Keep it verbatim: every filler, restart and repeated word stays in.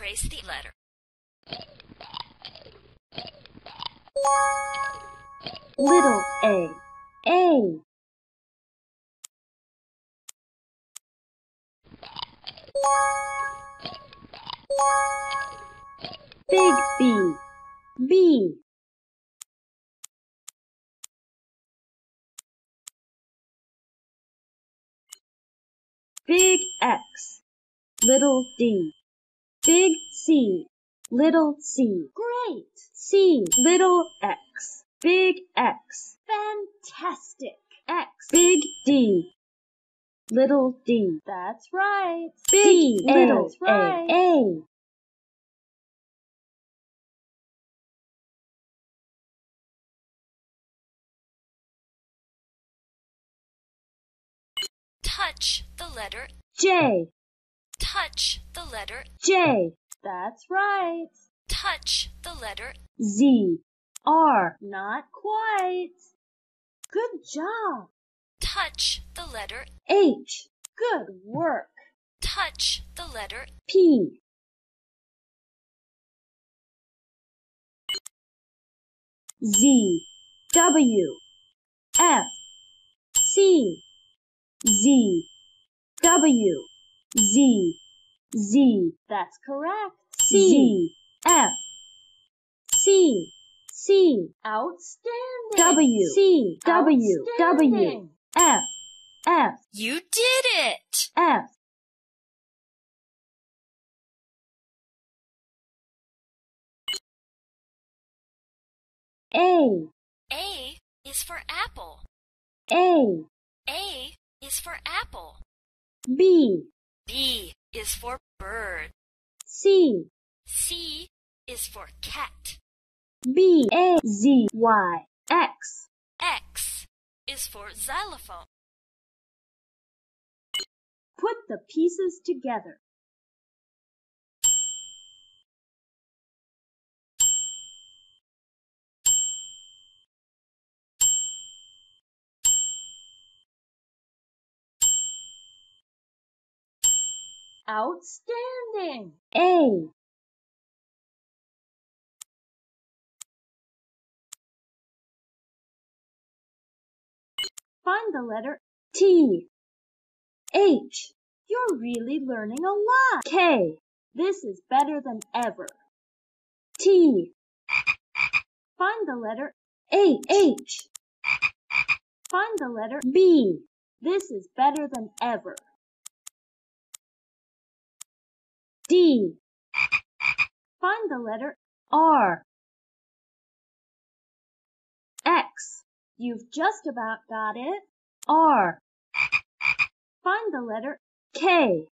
trace the letter. Little A. A. Big B. B. Big X. Little D. Big C. Little C. Great! C. Little X. Big X. Fantastic! X. Big D. Little D. That's right. Big A. Little A. A. Touch the letter J. Touch the letter J. That's right. Touch the letter Z. R. Not quite. Good job. Touch the letter H. Good work. Touch the letter P. Z. W. F. C. Z. W. Z. Z. That's correct. C. Z. F. C. C. Outstanding. W. C. W. W. F. F. You did it. F. A. A is for apple. A. A is for apple. B. B is for bird. C. C is for cat. B. A. Z. Y. X. X is for xylophone. Put the pieces together. Outstanding. A. Find the letter T. H. You're really learning a lot. K. This is better than ever. T. Find the letter H. H. Find the letter B. This is better than ever. D. Find the letter R. X. You've just about got it. R. Find the letter K.